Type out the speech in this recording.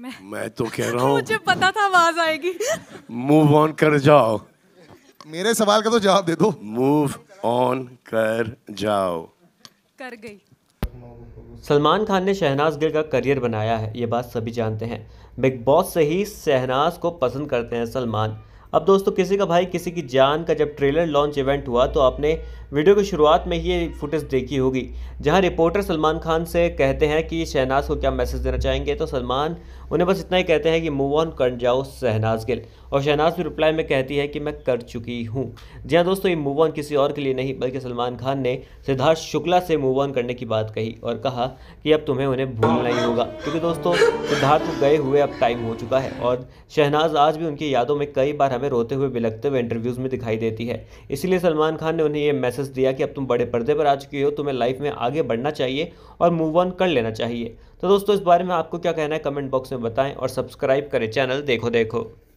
मैं तो कह रहा हूँ मुझे पता था आवाज आएगी। मूव ऑन कर जाओ, मेरे सवाल का तो जवाब दे दो। मूव ऑन कर जाओ। कर गई। सलमान खान ने शहनाज गिल का करियर बनाया है, ये बात सभी जानते हैं। बिग बॉस से ही शहनाज को पसंद करते हैं सलमान। अब दोस्तों, किसी का भाई किसी की जान का जब ट्रेलर लॉन्च इवेंट हुआ तो आपने वीडियो की शुरुआत में ही ये फुटेज देखी होगी, जहां रिपोर्टर सलमान खान से कहते हैं कि शहनाज को क्या मैसेज देना चाहेंगे, तो सलमान उन्हें बस इतना ही कहते हैं कि मूव ऑन कर जाओ शहनाज गिल, और शहनाज भी रिप्लाई में कहती है कि मैं कर चुकी हूँ। जी हाँ दोस्तों, ये मूव ऑन किसी और के लिए नहीं बल्कि सलमान खान ने सिद्धार्थ शुक्ला से मूव ऑन करने की बात कही और कहा कि अब तुम्हें उन्हें भूलना ही होगा, क्योंकि दोस्तों सिद्धार्थ को गए हुए अब टाइम हो चुका है और शहनाज आज भी उनकी यादों में कई बार हमें रोते हुए बिलखते हुए इंटरव्यूज़ में दिखाई देती है। इसीलिए सलमान खान ने उन्हें ये मैसेज दिया कि अब तुम बड़े पर्दे पर आ चुकी हो, तुम्हें लाइफ में आगे बढ़ना चाहिए और मूव ऑन कर लेना चाहिए। तो दोस्तों, इस बारे में आपको क्या कहना है कमेंट बॉक्स में बताएं और सब्सक्राइब करें चैनल देखो देखो।